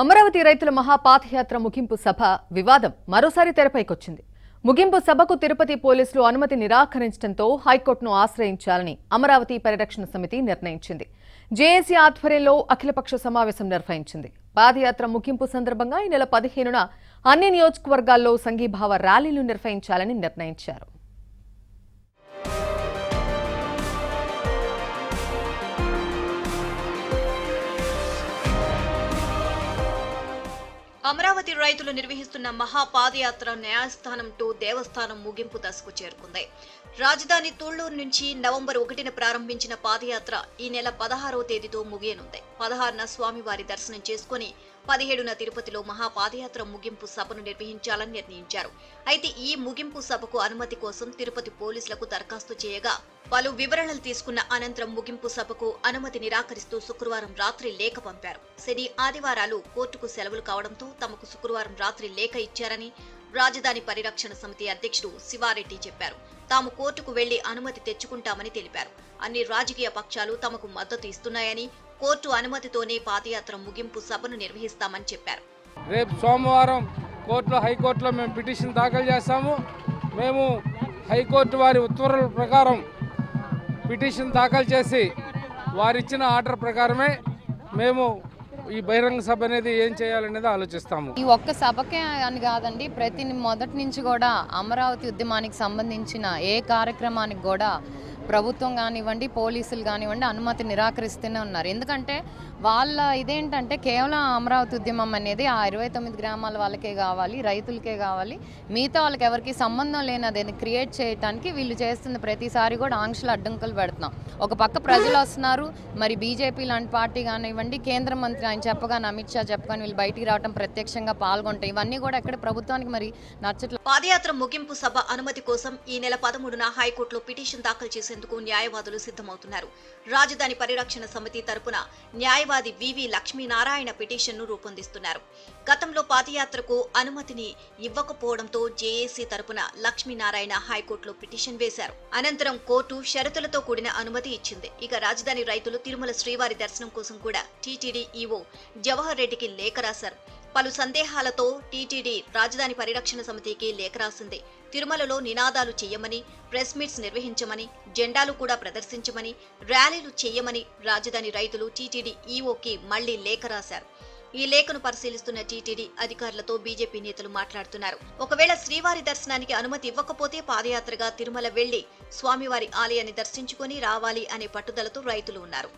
అమరావతి రైతుల మహా పాదయాత్ర ముగింపు సభ వివాదం మరోసారి తెరపైకొచ్చింది. ముగింపు సభకు తిరుపతి పోలీసులు అనుమతి నిరాకరించడంతో హైకోర్టును ఆశ్రయించాలని అమరావతి పరిరక్షణ సమితి నిర్ణయించింది. జేఏసీ ఆధ్వర్యంలో అఖిలపక్ష సమావేశం నిర్వహించింది. పాదయాత్ర ముగింపు సందర్భంగా ఈ నెల 15న అన్ని నియోజకవర్గాల్లో సంఘీభావ ర్యాలీలు నిర్వహించాలని నిర్ణయించారు. అమరావతి రైతులు నిర్వహిస్తున్న మహా పాదయాత్ర న్యాయస్థానం టు దేవస్థానం ముగింపు దశకు చేరుకుంది. రాజధాని తూళ్లూరు నుంచి నవంబర్ 1న ప్రారంభించిన పాదయాత్ర ఈ నెల 16వ తేదీతో ముగియనుంది. 16న స్వామివారి దర్శనం చేసుకుని 17న తిరుపతిలో మహా పాదయాత్ర ముగింపు సభను నిర్వహించాలని నిర్ణయించారు. అయితే ఈ ముగింపు సభకు అనుమతి కోసం తిరుపతి పోలీసులకు దరఖాస్తు చేయగా పలు వివరణలు తీసుకున్న అనంతరం ముగింపు సభకు అనుమతి నిరాకరిస్తూ శుక్రవారం రాత్రి లేఖ పంపారు. శని ఆదివారాలు కోర్టుకు సెలవులు కావడంతో తమకు శుక్రవారం రాత్రి లేఖ ఇచ్చారని రాజధాని పరిరక్షణ సమితి అధ్యక్షుడు శివారెడ్డి చెప్పారు. తాము కోర్టుకు వెళ్లి అనుమతి తెచ్చుకుంటామని తెలిపారు. అన్ని రాజకీయ పక్షాలు తమకు మద్దతు ఇస్తున్నాయని, కోర్టు అనుమతితోనే పాదయాత్ర ముగింపు సభను నిర్వహిస్తామని చెప్పారు. రేపు సోమవారం కోర్టులో హైకోర్టులో మేము పిటిషన్ దాఖలు చేస్తాము. మేము హైకోర్టు వారి ఉత్తర్వుల ప్రకారం పిటిషన్ దాఖలు చేసి వారిచ్చిన ఆర్డర్ ప్రకారమే మేము ఈ బహిరంగ సభ అనేది ఏం చేయాలనేది ఆలోచిస్తాము. ఈ ఒక్క సభకే అని కాదండి, ప్రతి మొదటి నుంచి కూడా అమరావతి ఉద్యమానికి సంబంధించిన ఏ కార్యక్రమానికి కూడా ప్రభుత్వం కానివ్వండి, పోలీసులు కానివ్వండి, అనుమతి నిరాకరిస్తూనే ఉన్నారు. ఎందుకంటే వాళ్ళ ఇదేంటంటే కేవలం అమరావతి ఉద్యమం అనేది ఆ 29 గ్రామాల వాళ్ళకే కావాలి, రైతులకే కావాలి, మిగతా వాళ్ళకి ఎవరికి సంబంధం లేనది క్రియేట్ చేయడానికి వీళ్ళు చేస్తున్న ప్రతిసారి కూడా ఆంక్షలు అడ్డంకులు పెడుతున్నాం. ఒక పక్క ప్రజలు వస్తున్నారు, మరి బీజేపీ లాంటి పార్టీ కానివ్వండి, కేంద్ర మంత్రి ఆయన చెప్పగానే అమిత్ షా చెప్పగానే వీళ్ళు బయటికి రావడం, ప్రత్యక్షంగా పాల్గొంటాయి, ఇవన్నీ కూడా ఎక్కడ ప్రభుత్వానికి మరి నచ్చట్లేదు. పాదయాత్ర ముగింపు సభ అనుమతి కోసం ఈ నెల 13న హైకోర్టులో పిటిషన్ దాఖలు చేసింది. న్యాయవాదులు సిద్ధమవుతున్నారు. రాజధాని పరిరక్షణ సమితి తరపున న్యాయవాది వివి లక్ష్మీనారాయణ పిటిషన్ను రూపొందిస్తున్నారు. గతంలో పాదయాత్రకు అనుమతిని ఇవ్వకపోవడంతో జేఏసీ తరపున లక్ష్మీనారాయణ హైకోర్టులో పిటిషన్ వేశారు. అనంతరం కోర్టు షరతులతో కూడిన అనుమతి ఇచ్చింది. ఇక రాజధాని రైతులు తిరుమల శ్రీవారి దర్శనం కోసం కూడా టీటీడీ ఈవో జవహర్ రెడ్డికి లేఖ రాశారు. పలు సందేహాలతో టీటీడీ రాజధాని పరిరక్షణ సమితికి లేఖ రాసింది. తిరుమలలో నినాదాలు చేయమని, ప్రెస్ మీట్స్ నిర్వహించమని, జెండాలు కూడా ప్రదర్శించమని, ర్యాలీలు చేయమని రాజధాని రైతులు టీటీడీ ఈఓకి మళ్లీ లేఖ రాశారు. ఈ లేఖను పరిశీలిస్తున్న టీటీడీ అధికారులతో బీజేపీ నేతలు మాట్లాడుతున్నారు. ఒకవేళ శ్రీవారి దర్శనానికి అనుమతి ఇవ్వకపోతే పాదయాత్రగా తిరుమల వెళ్లి స్వామివారి ఆలయాన్ని దర్శించుకుని రావాలి అనే పట్టుదలతో రైతులు ఉన్నారు.